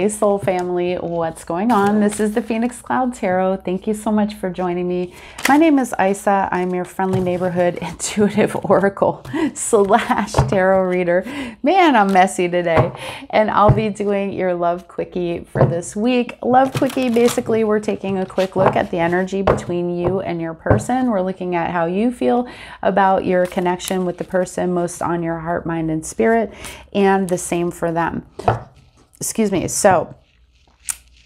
Hey soul family, what's going on? This is the Phoenix Cloud Tarot. Thank you so much for joining me. My name is Isa. I'm your friendly neighborhood intuitive oracle / tarot reader. Man, I'm messy today. And I'll be doing your love quickie for this week. Love quickie, basically we're taking a quick look at the energy between you and your person. We're looking at how you feel about your connection with the person most on your heart, mind, and spirit, and the same for them. Excuse me. So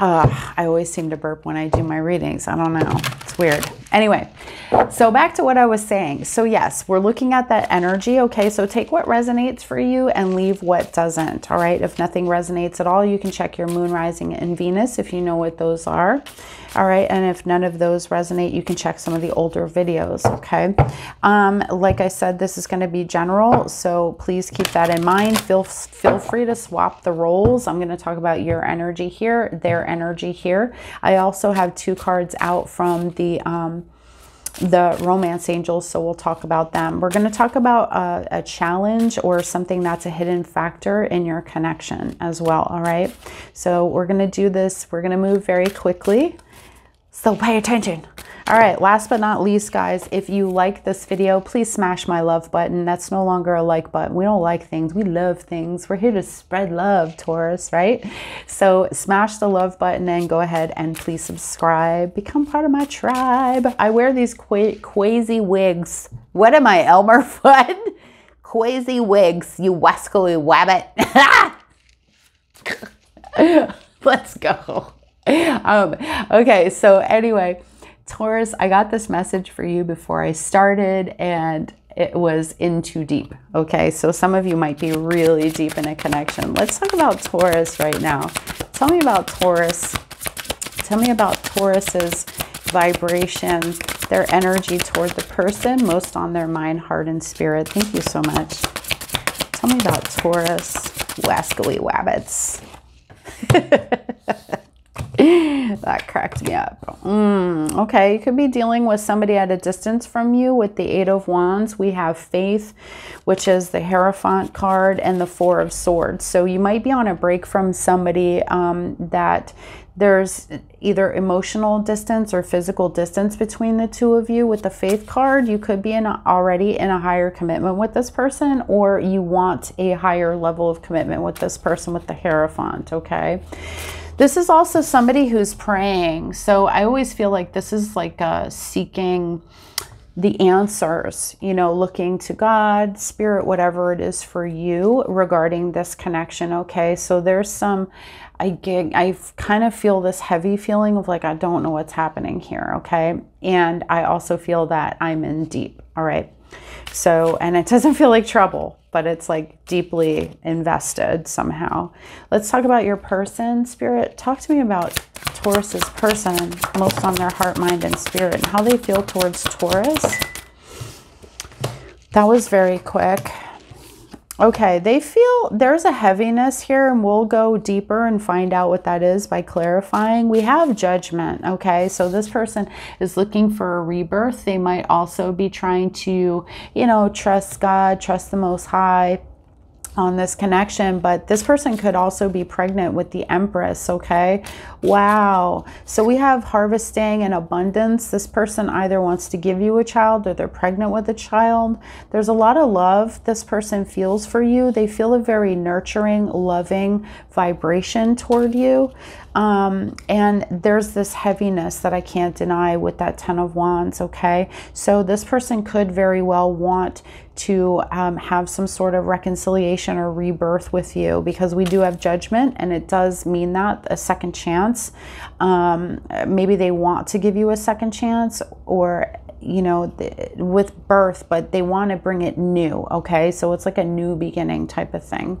I always seem to burp when I do my readings. I don't know. It's weird. Anyway, so back to what I was saying. So yes, we're looking at that energy. Okay, so take what resonates for you and leave what doesn't. All right, if nothing resonates at all, you can check your moon, rising, and Venus if you know what those are. All right, and if none of those resonate, you can check some of the older videos. Okay, like I said, this is going to be general, so please keep that in mind. Feel free to swap the roles. I'm going to talk about your energy here, their energy here. I also have two cards out from the romance angels, so we'll talk about them. We're going to talk about a challenge or something that's a hidden factor in your connection as well. All right, so we're going to do this. We're going to move very quickly, so pay attention. All right, last but not least, guys, if you like this video, please smash my love button. That's no longer a like button. We don't like things. We love things. We're here to spread love, Taurus, right? So smash the love button and go ahead and please subscribe. Become part of my tribe. I wear these crazy wigs. What am I, Elmer Fudd? Crazy wigs, you wascally wabbit. Let's go. Okay, so anyway, Taurus, I got this message for you before I started, and it was in too deep. Okay, so some of you might be really deep in a connection. Let's talk about Taurus right now. Tell me about Taurus. Tell me about Taurus's vibration, their energy toward the person most on their mind, heart, and spirit. Thank you so much. Tell me about Taurus. Wascally wabbits. That cracked me up. Okay, you could be dealing with somebody at a distance from you. With the 8 of Wands, we have faith, which is the Hierophant card, and the 4 of Swords. So you might be on a break from somebody that there's either emotional distance or physical distance between the two of you. With the Faith card, you could be already in a higher commitment with this person, or you want a higher level of commitment with this person with the Hierophant. Okay, this is also somebody who's praying. So I always feel like this is like seeking the answers, you know, looking to God, spirit, whatever it is for you regarding this connection. Okay, so there's some, I kind of feel this heavy feeling of like, I don't know what's happening here. Okay, and I also feel that I'm in deep. All right, so, and it doesn't feel like trouble, but it's like deeply invested somehow. Let's talk about your person, spirit. Talk to me about Taurus's person, most on their heart, mind, and spirit, and how they feel towards Taurus. That was very quick. Okay, they feel there's a heaviness here, and we'll go deeper and find out what that is by clarifying. We have Judgment. Okay, so this person is looking for a rebirth. They might also be trying to, you know, trust God, trust the Most High on this connection, but this person could also be pregnant with the Empress. Okay, wow. So we have harvesting and abundance. This person either wants to give you a child or they're pregnant with a child. There's a lot of love this person feels for you. They feel a very nurturing, loving vibration toward you. And there's this heaviness that I can't deny with that 10 of Wands. Okay, so this person could very well want to have some sort of reconciliation or rebirth with you, because we do have Judgment, and it does mean that a second chance. Maybe they want to give you a second chance, or you know, with birth, but they want to bring it new. Okay, so it's like a new beginning type of thing.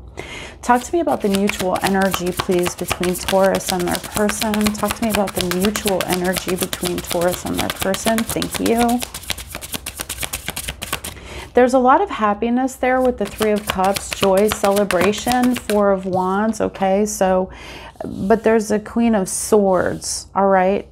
Talk to me about the mutual energy, please, between Taurus and their person. Talk to me about the mutual energy between Taurus and their person. Thank you. There's a lot of happiness there with the 3 of Cups, joy, celebration, 4 of Wands. Okay, so, but there's a Queen of Swords. All right,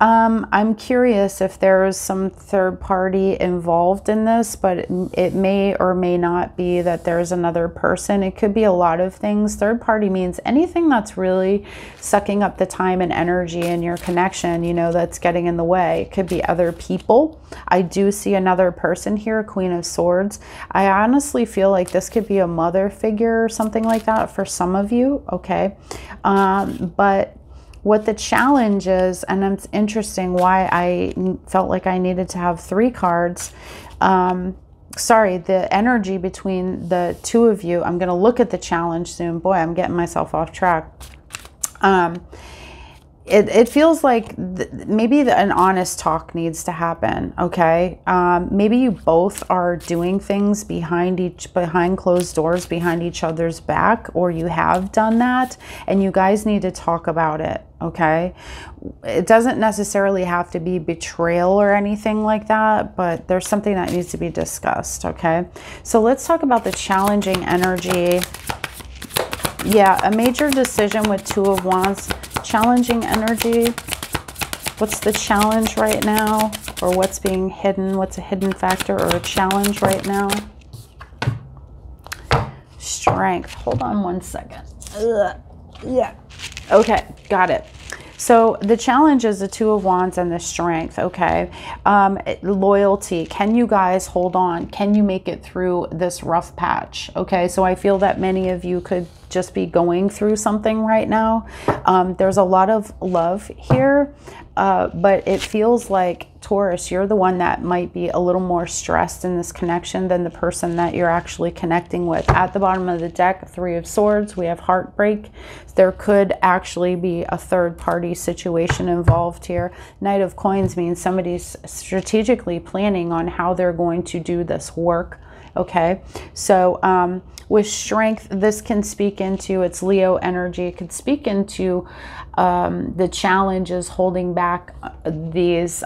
I'm curious if there's some third party involved in this, but it may or may not be that there's another person. It could be a lot of things. Third party means anything that's really sucking up the time and energy in your connection, you know, that's getting in the way. It could be other people. I do see another person here, Queen of Swords. I honestly feel like this could be a mother figure or something like that for some of you, okay? But what the challenge is, and it's interesting why I felt like I needed to have three cards. Sorry, the energy between the two of you. I'm going to look at the challenge soon. Boy, I'm getting myself off track. It feels like maybe an honest talk needs to happen, okay? Maybe you both are doing things behind closed doors, behind each other's back, or you have done that, and you guys need to talk about it, okay? It doesn't necessarily have to be betrayal or anything like that, but there's something that needs to be discussed, okay? So let's talk about the challenging energy. Yeah, a major decision with Two of Wands. Challenging energy. What's the challenge right now? Or what's being hidden? What's a hidden factor or a challenge right now? Strength. Hold on one second. Ugh. Yeah. Okay, got it. So the challenge is the Two of Wands and the Strength, okay? Loyalty. Can you guys hold on? Can you make it through this rough patch, okay? So I feel that many of you could just be going through something right now. There's a lot of love here, but it feels like, Taurus, you're the one that might be a little more stressed in this connection than the person that you're actually connecting with. At the bottom of the deck, Three of Swords, we have heartbreak. There could actually be a third party situation involved here. Knight of Coins means somebody's strategically planning on how they're going to do this work. Okay, so with strength, this can speak into, it's Leo energy. It could speak into the challenges holding back these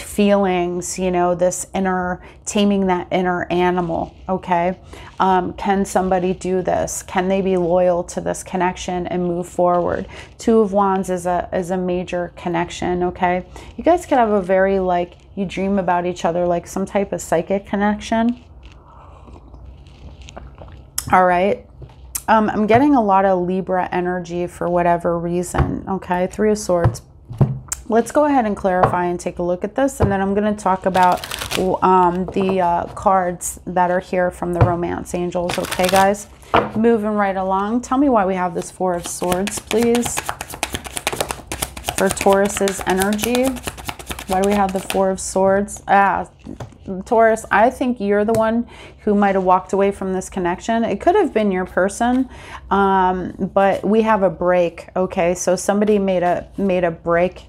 feelings, you know, this inner, taming that inner animal, okay? Can somebody do this? Can they be loyal to this connection and move forward? Two of Wands is a major connection, okay? You guys could have a very, like, you dream about each other, like some type of psychic connection. All right. I'm getting a lot of Libra energy for whatever reason, okay? Three of Swords. Let's go ahead and clarify and take a look at this, and then I'm going to talk about the cards that are here from the Romance Angels, okay, guys? Moving right along. Tell me why we have this Four of Swords, please, for Taurus's energy. Why do we have the Four of Swords? Taurus, I think you're the one who might have walked away from this connection. It could have been your person, but we have a break, okay? So somebody made a break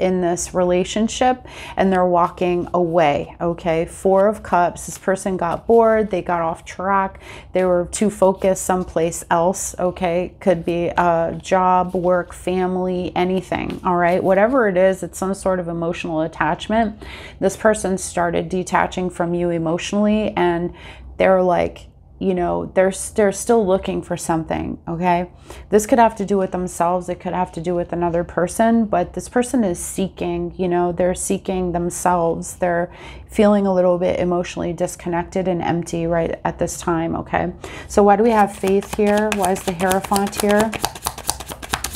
in this relationship and they're walking away, okay? Four of Cups. This person got bored, they got off track, they were too focused someplace else, okay? Could be a job, work, family, anything, all right? Whatever it is, it's some sort of emotional attachment. This person started detaching from you emotionally, and they're like, you know, they're still looking for something, okay? This could have to do with themselves. It could have to do with another person, but this person is seeking, you know, they're seeking themselves. They're feeling a little bit emotionally disconnected and empty right at this time, okay? So why do we have faith here? Why is the Hierophant here?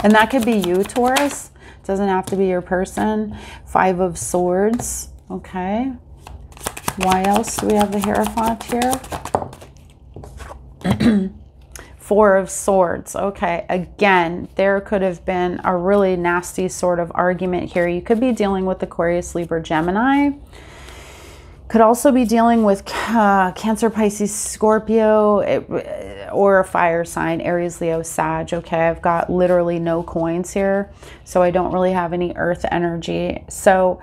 And that could be you, Taurus. It doesn't have to be your person. Five of Swords, okay? Why else do we have the Hierophant here? Four of Swords, okay? Again, there could have been a really nasty sort of argument here. You could be dealing with Aquarius, Libra, Gemini. Could also be dealing with Cancer, Pisces, Scorpio, or a fire sign, Aries, Leo, Sag, okay? I've got literally no coins here, so I don't really have any earth energy. So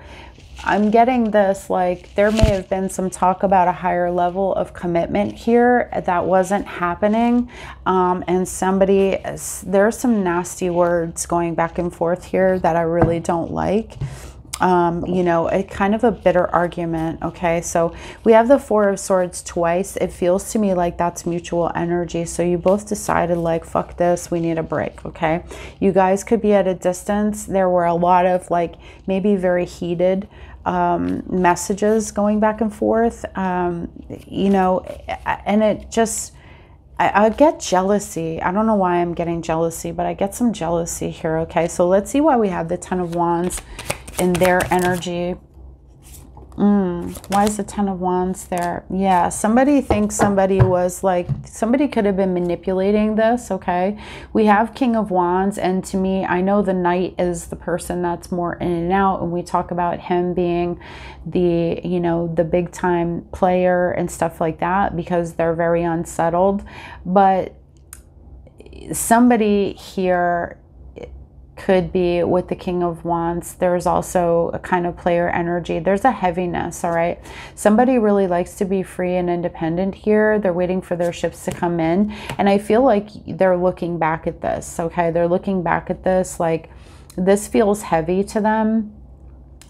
I'm getting this, like, there may have been some talk about a higher level of commitment here that wasn't happening, and somebody, there's some nasty words going back and forth here that I really don't like. you know, a kind of a bitter argument. Okay, so we have the Four of Swords twice. It feels to me like that's mutual energy. So you both decided, like, fuck this, we need a break. Okay, you guys could be at a distance. There were a lot of, like, maybe very heated messages going back and forth, you know, and it just, I get jealousy. I don't know why I'm getting jealousy, but I get some jealousy here. Okay, so let's see why we have the Ten of Wands in their energy. Why is the Ten of Wands there? Yeah, somebody thinks somebody was like, somebody could have been manipulating this. Okay, we have King of Wands, and to me, I know the Knight is the person that's more in and out, and we talk about him being the, you know, the big time player and stuff like that because they're very unsettled. But somebody here could be with the King of Wands. There's also a kind of player energy. There's a heaviness, all right? Somebody really likes to be free and independent here. They're waiting for their ships to come in. And I feel like they're looking back at this, okay? They're looking back at this, like, this feels heavy to them.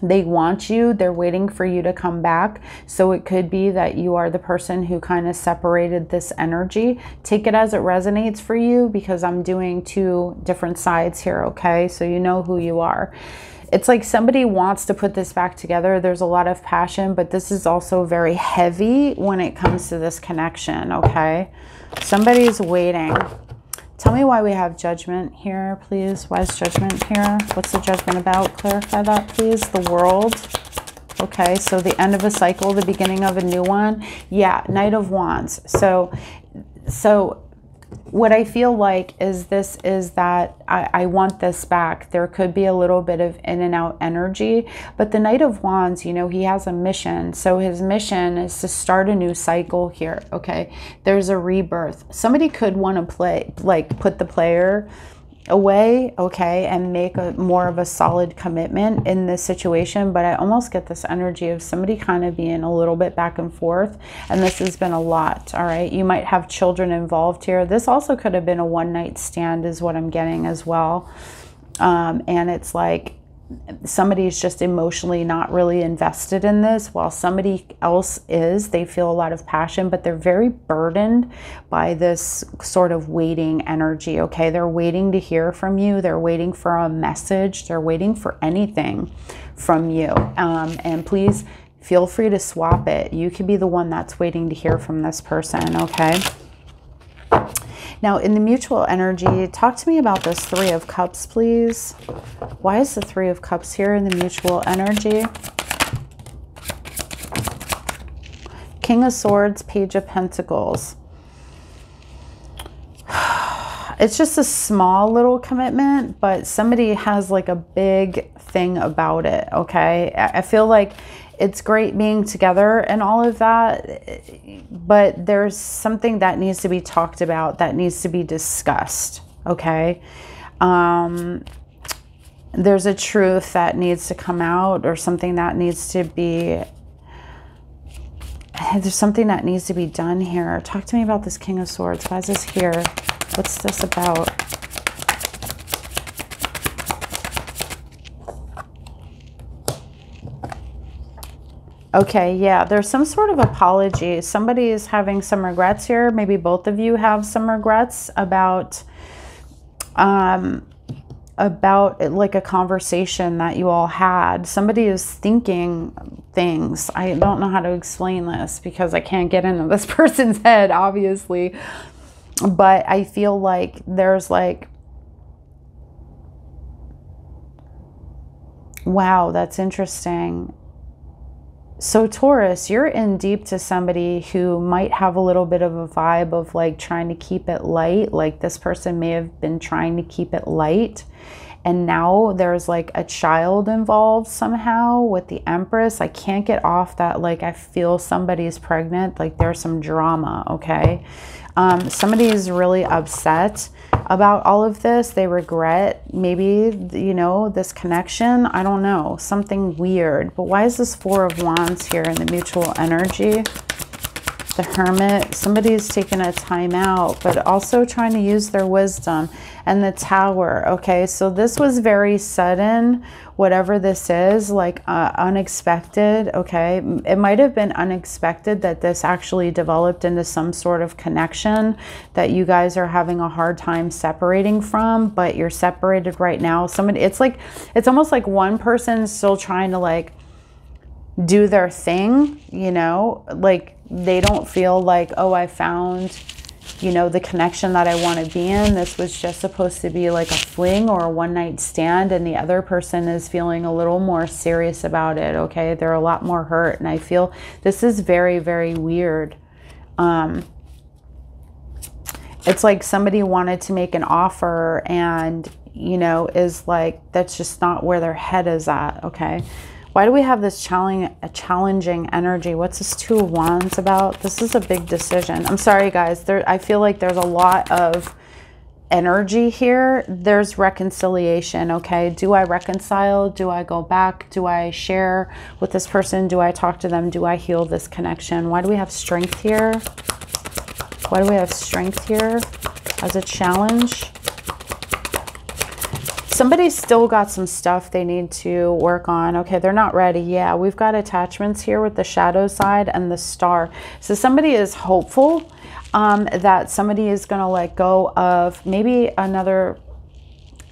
They want you. They're waiting for you to come back. So it could be that you are the person who kind of separated this energy. Take it as it resonates for you, because I'm doing two different sides here, okay? So you know who you are. It's like somebody wants to put this back together. There's a lot of passion, but this is also very heavy when it comes to this connection, okay? Somebody's waiting. Tell me why we have Judgment here, please. Why is Judgment here? What's the judgment about? Clarify that, please. The World. Okay, so the end of a cycle, the beginning of a new one. Yeah, Knight of Wands. So what I feel like is this is that I want this back. There could be a little bit of in and out energy, but the Knight of Wands, you know, he has a mission. So his mission is to start a new cycle here. Okay, there's a rebirth. Somebody could want to play, like, put the player away, okay, and make a more of a solid commitment in this situation. But I almost get this energy of somebody kind of being a little bit back and forth, and this has been a lot, all right? You might have children involved here. This also could have been a one-night stand is what I'm getting as well. And it's like somebody's just emotionally not really invested in this, while somebody else is. They feel a lot of passion, but they're very burdened by this sort of waiting energy, okay? They're waiting to hear from you. They're waiting for a message. They're waiting for anything from you. And please feel free to swap it. You could be the one that's waiting to hear from this person, okay? Now, in the mutual energy, talk to me about this Three of Cups, please. Why is the Three of Cups here in the mutual energy? King of Swords, Page of Pentacles. It's just a small little commitment, but somebody has like a big thing about it, okay? I feel like it's great being together and all of that, but there's something that needs to be talked about, that needs to be discussed, okay? There's a truth that needs to come out, or something that needs to be, there's something that needs to be done here. Talk to me about this King of Swords. Why is this here? What's this about? Okay, yeah, there's some sort of apology. Somebody is having some regrets here. Maybe both of you have some regrets about like a conversation that you all had. Somebody is thinking things. I don't know how to explain this because I can't get into this person's head, obviously. But I feel like there's like, wow, that's interesting. So Taurus, you're in deep to somebody who might have a little bit of a vibe of like trying to keep it light. Like this person may have been trying to keep it light, and now there's like a child involved somehow with the Empress. I can't get off that, like, I feel somebody's pregnant. Like there's some drama, okay? Somebody is really upset about all of this. They regret maybe, you know, this connection. I don't know, something weird. But why is this Four of Wands here in the mutual energy? the Hermit. Somebody's taking a time out, but also trying to use their wisdom. And the Tower. Okay, so this was very sudden, whatever this is, like unexpected. Okay, it might have been unexpected that this actually developed into some sort of connection that you guys are having a hard time separating from, but you're separated right now. Somebody, it's like, it's almost like one person's still trying to like do their thing, you know, like they don't feel like, oh, I found, you know, the connection that I want to be in. This was just supposed to be like a fling or a one-night stand, and the other person is feeling a little more serious about it. Okay, they're a lot more hurt, and I feel this is very, very weird. It's like somebody wanted to make an offer and, you know, is like, that's just not where their head is at. Okay. Why do we have this challenging energy? What's this Two of Wands about? This is a big decision. I'm sorry, guys. I feel like there's a lot of energy here. There's reconciliation, okay? Do I reconcile? Do I go back? Do I share with this person? Do I talk to them? Do I heal this connection? Why do we have strength here? Why do we have strength here as a challenge? Somebody's still got some stuff they need to work on. Okay, they're not ready. Yeah, we've got attachments here with the shadow side and the star. So somebody is hopeful that somebody is going to let go of maybe another,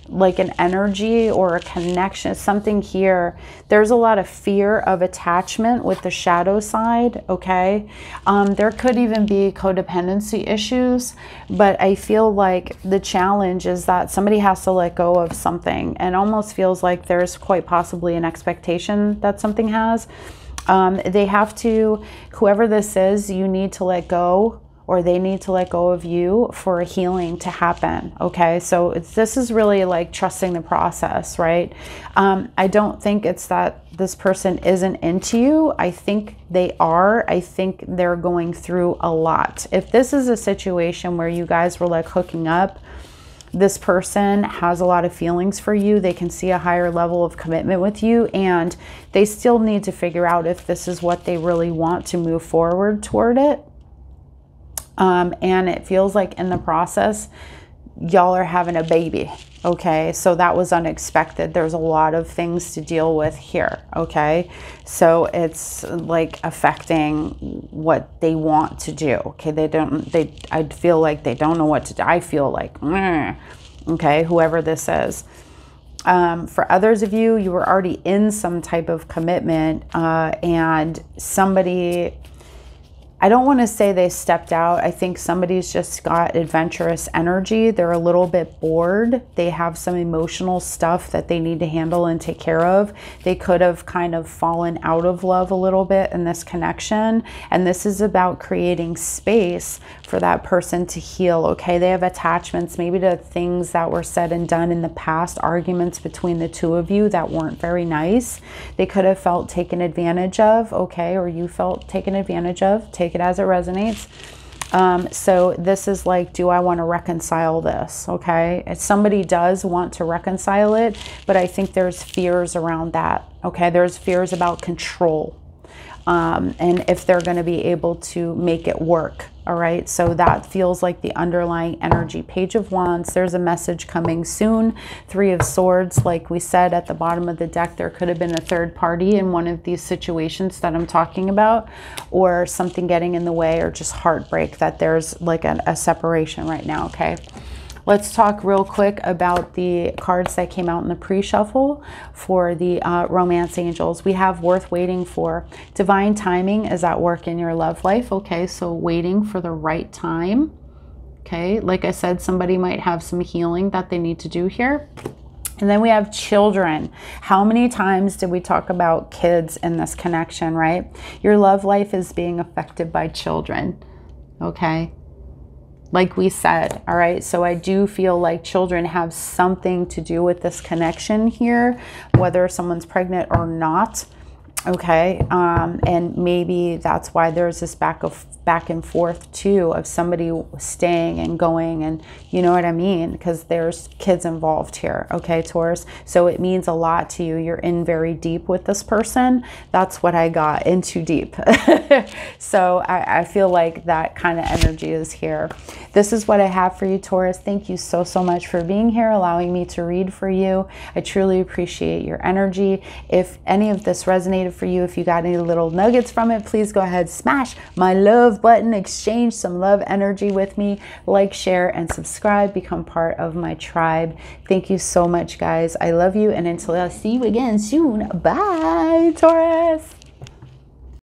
like an energy or a connection, something here. There's a lot of fear of attachment with the shadow side, okay? There could even be codependency issues, but I feel like the challenge is that somebody has to let go of something, and almost feels like there's quite possibly an expectation that something has. They have to, whoever this is, you need to let go, or they need to let go of you for a healing to happen, okay? So this is really like trusting the process, right? I don't think it's that this person isn't into you. I think they are. I think they're going through a lot. If this is a situation where you guys were like hooking up, this person has a lot of feelings for you. They can see a higher level of commitment with you, and they still need to figure out if this is what they really want to move forward toward it. And it feels like in the process, y'all are having a baby. Okay. So that was unexpected. There's a lot of things to deal with here. Okay. So it's like affecting what they want to do. Okay. I feel like they don't know what to do. I feel like, okay, whoever this is. For others of you, you were already in some type of commitment, and somebody, I don't want to say they stepped out. I think somebody's just got adventurous energy. They're a little bit bored. They have some emotional stuff that they need to handle and take care of. They could have kind of fallen out of love a little bit in this connection. And this is about creating space for that person to heal. Okay, they have attachments maybe to things that were said and done in the past, arguments between the two of you that weren't very nice. They could have felt taken advantage of, okay, or you felt taken advantage of. Take it as it resonates. So this is like, do I want to reconcile this? Okay, if somebody does want to reconcile it, but I think there's fears around that. Okay, there's fears about control, and if they're going to be able to make it work. All right, so that feels like the underlying energy. Page of Wands, there's a message coming soon. Three of Swords, like we said at the bottom of the deck, there could have been a third party in one of these situations that I'm talking about, or something getting in the way, or just heartbreak, that there's like a separation right now, okay? Let's talk real quick about the cards that came out in the pre-shuffle for the romance angels. We have worth waiting for. Divine timing is at work in your love life. Okay, so waiting for the right time. Okay, like I said, somebody might have some healing that they need to do here. And then we have children. How many times did we talk about kids in this connection, right? Your love life is being affected by children. Okay. Like we said, all right, so I do feel like children have something to do with this connection here, whether someone's pregnant or not. Okay, and maybe that's why there's this back and forth too of somebody staying and going, and you know what I mean, because there's kids involved here. Okay, Taurus, so it means a lot to you. You're in very deep with this person. That's what I got, in too deep. So I feel like that kind of energy is here. This is what I have for you, Taurus. Thank you so much for being here, allowing me to read for you. I truly appreciate your energy. If any of this resonated for you, if you got any little nuggets from it, please go ahead, smash my love button, exchange some love energy with me, like, share, and subscribe, become part of my tribe. Thank you so much, guys. I love you, and until I see you again soon, bye, Taurus.